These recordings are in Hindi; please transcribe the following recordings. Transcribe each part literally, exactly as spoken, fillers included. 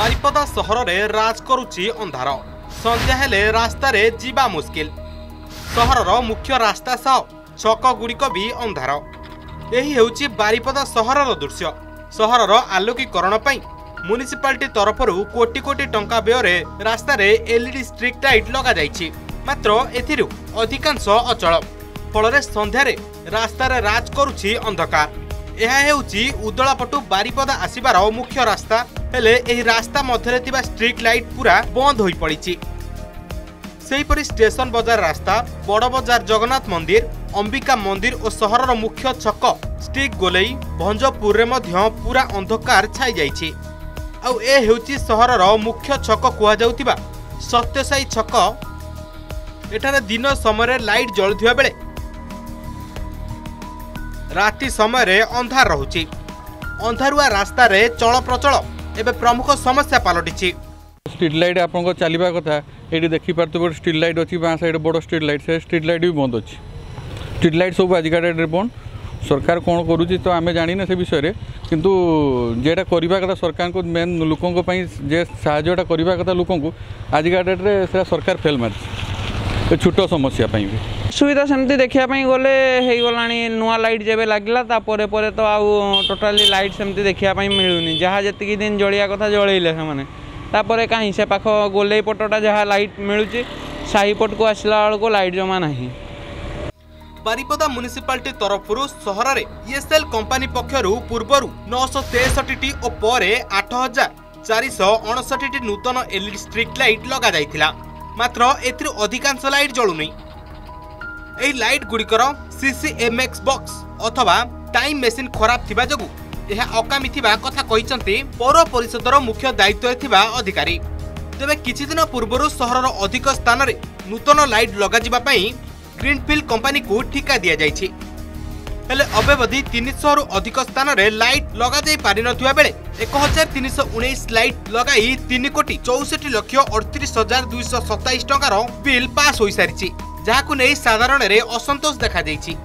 बारिपदा सहर रे राज करुची अंधार। संध्या हेले रास्तार जीवा मुस्किल। सहर मुख्य रास्ता सह छक गुड़िक भी अंधार। यही हेउची बारिपदा सहरर दृश्य। सहरर आलोकीकरण पई म्युनिसिपालिटी तरफर कोटी कोटी टंका व्यय रास्तार एलईडी स्ट्रीट लाइट लगा जाइछि, मात्र एथिरु अधिकांश अचल। फलरे संध्यारे रास्तार राज करुछि अंधकार। यह हेउची उदलापटु बारिपदा आसबार मुख्य रास्ता। हेले एही रास्ता मध्यरे थिबा स्ट्रीट लाइट पूरा बंद होई पड़िछि। सेहीपरि स्टेशन बजार रास्ता, बड़ बजार जगन्नाथ मंदिर, अंबिका मंदिर और सहरर मुख्य छक स्टिक गोलई भंजपुर रे मध्य पूरा अंधकार छाई जाइछि। आउ ए हेउची सहरर मुख्य छक कुहा जाउतिबा सत्यसाई छक। एठारे दिन समय लाइट जलुथिबा बेले राति समय अंधार रहुछि। अंधारुआ रास्ता रे चल प्रचल एबे प्रमुख समस्या पलटिछि। स्ट्रीट लाइट आपनको चलिबा कथा एडी देखि परतबो। स्ट्रीट लाइट अछि बा साइड बडो स्ट्रीट लाइट से स्ट्रीट लाइट भी बंद अछि। स्ट्रीट लाइट सब आजिका डेट रे बंद। सरकार कोन करूछि तो आमे जानि न से विषय रे, किंतु जेटा करबा कथा सरकार को मेन लोकन को पई जे सहायता करबा कथा लोकन को आजिका डेट रे से सरकार फेल मारछि। छोटो समस्या पई भी सुविधा सेमती देखा गले होगला। नुआ लाइट जब लगला तापर तो आउ टोटाली लाइट सेमती देखा मिलूनी। जहाँ जी दिन जलिया कथा जलैले से कहीं से पाख गोलई पटटा जहाँ लाइट मिलूँ साहीपट को आसला बेलू लाइट जमा ना। बारिपदा म्युनिसिपालिटी तरफ सहर में ईएसएल कंपानी पक्षर पूर्वर नौ सौ तिरसठ और पर आठ हजार चार अणसठ नूतन एलईडी स्ट्रीट लाइट लग जाता, मात्र एथि अधिकांश लाइट जलुनी। एही लाइट गुड़िकर सीसीएमएक्स बॉक्स अथवा टाइम मेसीन खराब थिबा जगु यह अकामी थिबा कथा कहिसंती पौर परिषदर मुख्य दायित्व थिबा अधिकारी। तेबे किछि दिन पूर्वरु सहरर अधिक स्थान रे नूतन लाइट लगा जिबा पई ग्रीनफिल्ड कंपनी को ठिका दिया जाइछि। हेले अबेवधि तीन सौ रु अधिक स्थान रे लाइट लगा जाई पारि नथिबा बेले एक हजार तीन सौ उन्नीस लाइट लगाई तीन कोटी चौंसठ लाख अड़तीस हजार दो सौ सत्ताईस टंका रो बिल पास होई सारिछि, जहाँकू नहीं साधारण रे असंतोष देखा देखाई।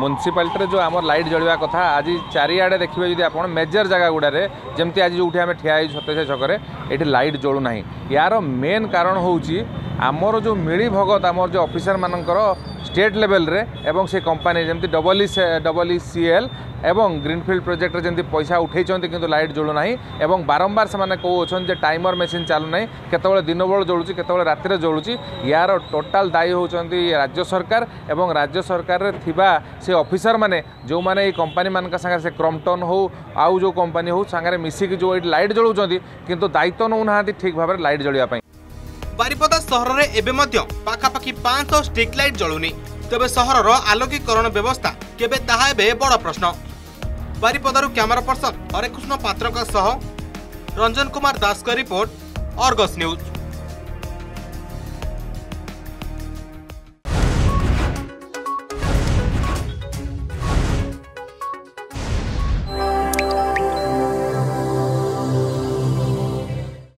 म्युनिसिपालिटी जो आम लाइट जलिया कथा आज चारिआडे देखिए जी आप मेजर जगह गुड़ारे जमी आज जो आम ठिया सत्य छकर ये लाइट जलूना। यार मेन कारण होउची आमर जो मिली भगत आमर जो ऑफिसर मानकर स्टेट लेवल रे एवं से कंपनी जमी डबल डबल सी एल एवं ग्रीनफिल्ड प्रोजेक्ट रे जमी पैसा उठे कि लाइट जलूना। एवं बारंबार से कौन जे टाइमर मेसीन चलूना केतबे दिन बेल जलूँ केतबे रातिर जलूँ। यार टोटाल दायी होती राज्य सरकार एवं राज्य सरकार रे थिबा से ऑफिसर माने जो माने ये कंपनी मान से क्रम्पटन हो आउ जो कंपनी हो सांगे मिसिक जो ये लाइट जलूँ किंतु दायित्व नौ ना ठीक भाव में लाइट जलिया। बारिपदा सहर में एबे मध्य पाखापाखि पाँच सौ स्ट्रीट लाइट जलुनी। तेबे सहरर आलोकीकरण व्यवस्था केबे ताहा एबे बड़ प्रश्न। बारिपदारू कैमरा पर्सन हरेकृष्ण पात्र सह रंजन कुमार दास का रिपोर्ट, आर्गस न्यूज।